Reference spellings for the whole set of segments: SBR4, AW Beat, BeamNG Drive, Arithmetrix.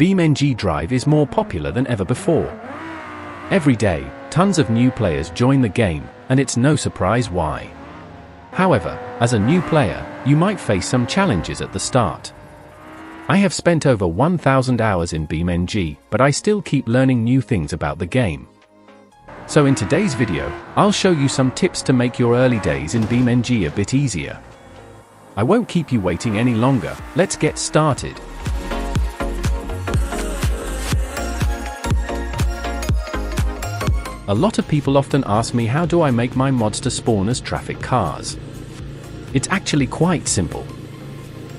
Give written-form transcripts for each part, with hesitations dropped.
BeamNG Drive is more popular than ever before. Every day, tons of new players join the game, and it's no surprise why. However, as a new player, you might face some challenges at the start. I have spent over 1,000 hours in BeamNG, but I still keep learning new things about the game. So in today's video, I'll show you some tips to make your early days in BeamNG a bit easier. I won't keep you waiting any longer, let's get started. A lot of people often ask me, how do I make my mods to spawn as traffic cars? It's actually quite simple.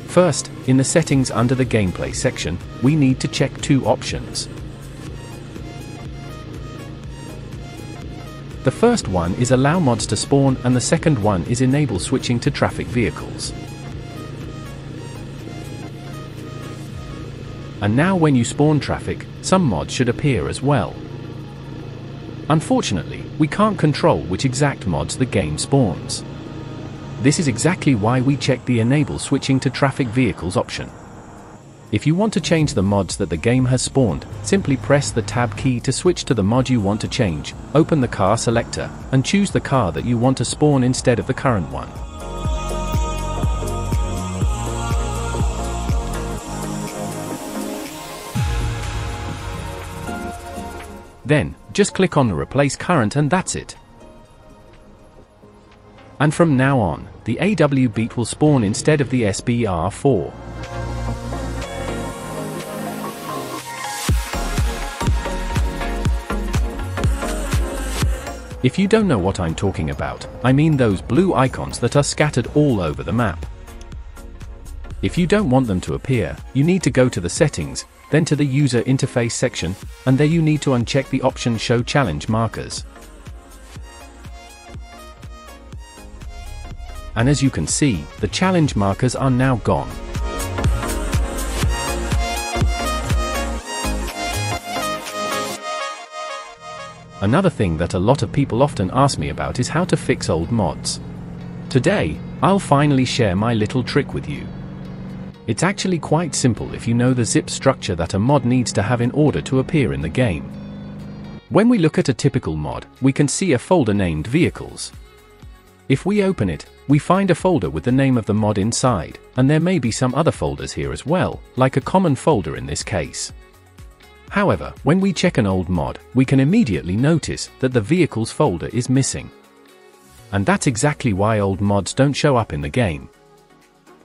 First, in the settings under the gameplay section, we need to check two options. The first one is allow mods to spawn, and the second one is enable switching to traffic vehicles. And now when you spawn traffic, some mods should appear as well. Unfortunately, we can't control which exact mods the game spawns. This is exactly why we check the Enable Switching to Traffic Vehicles option. If you want to change the mods that the game has spawned, simply press the Tab key to switch to the mod you want to change, open the car selector, and choose the car that you want to spawn instead of the current one. Then, just click on the Replace Current and that's it. And from now on, the AW Beat will spawn instead of the SBR4. If you don't know what I'm talking about, I mean those blue icons that are scattered all over the map. If you don't want them to appear, you need to go to the settings, then to the user interface section, and there you need to uncheck the option Show Challenge Markers. And as you can see, the challenge markers are now gone. Another thing that a lot of people often ask me about is how to fix old mods. Today, I'll finally share my little trick with you. It's actually quite simple if you know the zip structure that a mod needs to have in order to appear in the game. When we look at a typical mod, we can see a folder named Vehicles. If we open it, we find a folder with the name of the mod inside, and there may be some other folders here as well, like a common folder in this case. However, when we check an old mod, we can immediately notice that the Vehicles folder is missing. And that's exactly why old mods don't show up in the game.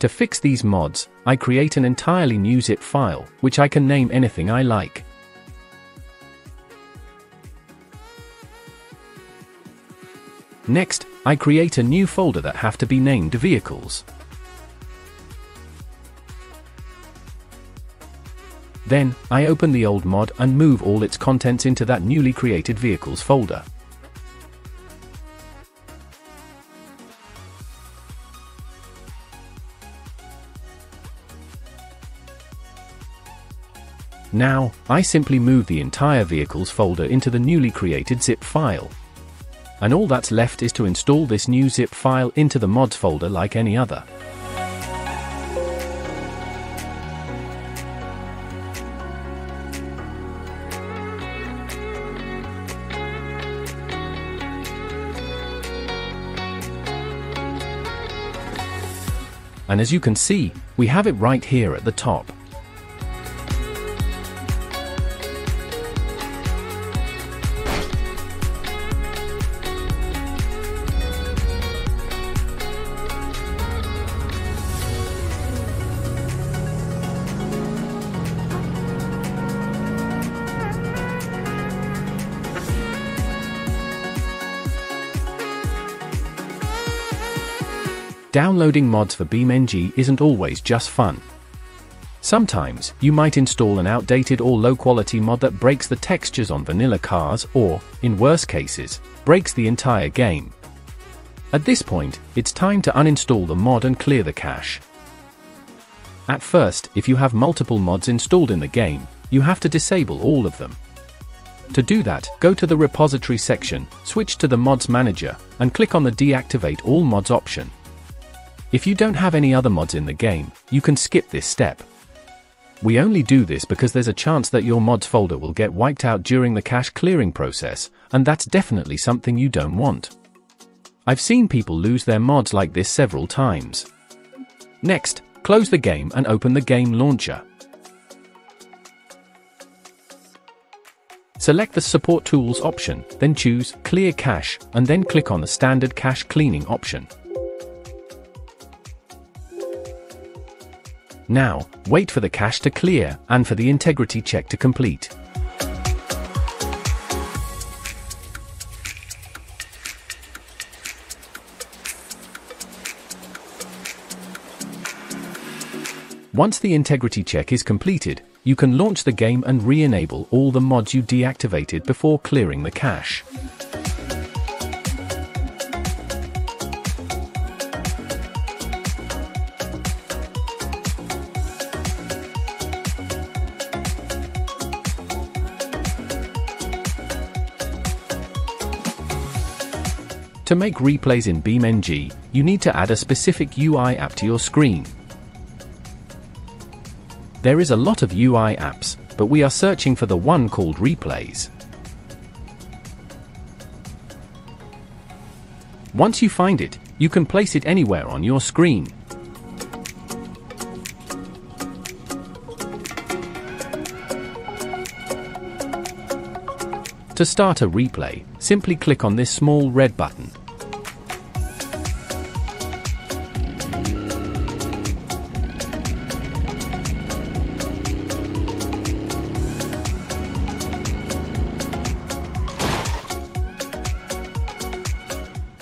To fix these mods, I create an entirely new zip file, which I can name anything I like. Next, I create a new folder that have to be named Vehicles. Then, I open the old mod and move all its contents into that newly created Vehicles folder. Now, I simply move the entire Vehicles folder into the newly created zip file. And all that's left is to install this new zip file into the mods folder like any other. And as you can see, we have it right here at the top. Downloading mods for BeamNG isn't always just fun. Sometimes, you might install an outdated or low-quality mod that breaks the textures on vanilla cars or, in worse cases, breaks the entire game. At this point, it's time to uninstall the mod and clear the cache. At first, if you have multiple mods installed in the game, you have to disable all of them. To do that, go to the repository section, switch to the Mods Manager, and click on the Deactivate All Mods option. If you don't have any other mods in the game, you can skip this step. We only do this because there's a chance that your mods folder will get wiped out during the cache clearing process, and that's definitely something you don't want. I've seen people lose their mods like this several times. Next, close the game and open the game launcher. Select the Support Tools option, then choose Clear Cache, and then click on the Standard Cache Cleaning option. Now, wait for the cache to clear and for the integrity check to complete. Once the integrity check is completed, you can launch the game and re-enable all the mods you deactivated before clearing the cache. To make replays in BeamNG, you need to add a specific UI app to your screen. There is a lot of UI apps, but we are searching for the one called Replays. Once you find it, you can place it anywhere on your screen. To start a replay, simply click on this small red button.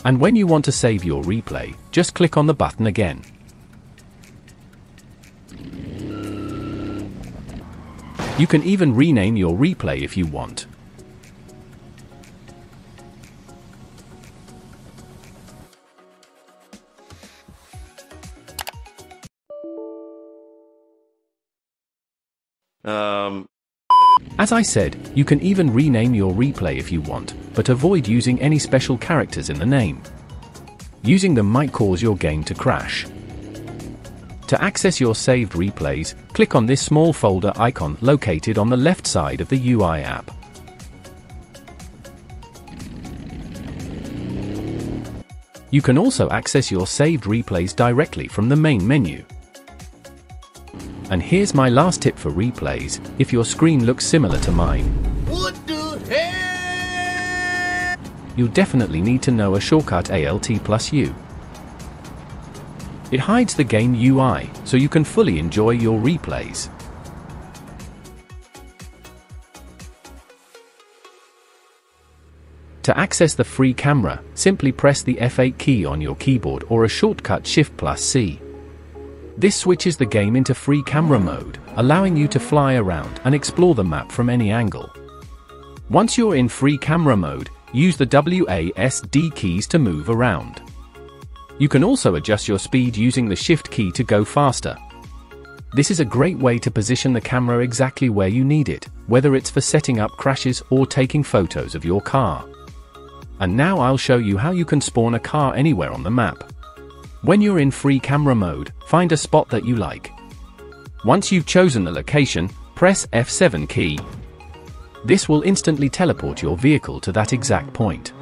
And when you want to save your replay, just click on the button again. You can even rename your replay if you want. As I said, you can even rename your replay if you want, but avoid using any special characters in the name. Using them might cause your game to crash. To access your saved replays, click on this small folder icon located on the left side of the UI app. You can also access your saved replays directly from the main menu. And here's my last tip for replays, if your screen looks similar to mine. What the heck? You'll definitely need to know a shortcut Alt+U. It hides the game UI, so you can fully enjoy your replays. To access the free camera, simply press the F8 key on your keyboard or a shortcut Shift+C. This switches the game into free camera mode, allowing you to fly around and explore the map from any angle. Once you're in free camera mode, use the WASD keys to move around. You can also adjust your speed using the Shift key to go faster. This is a great way to position the camera exactly where you need it, whether it's for setting up crashes or taking photos of your car. And now I'll show you how you can spawn a car anywhere on the map. When you're in free camera mode, find a spot that you like. Once you've chosen the location, press F7 key. This will instantly teleport your vehicle to that exact point.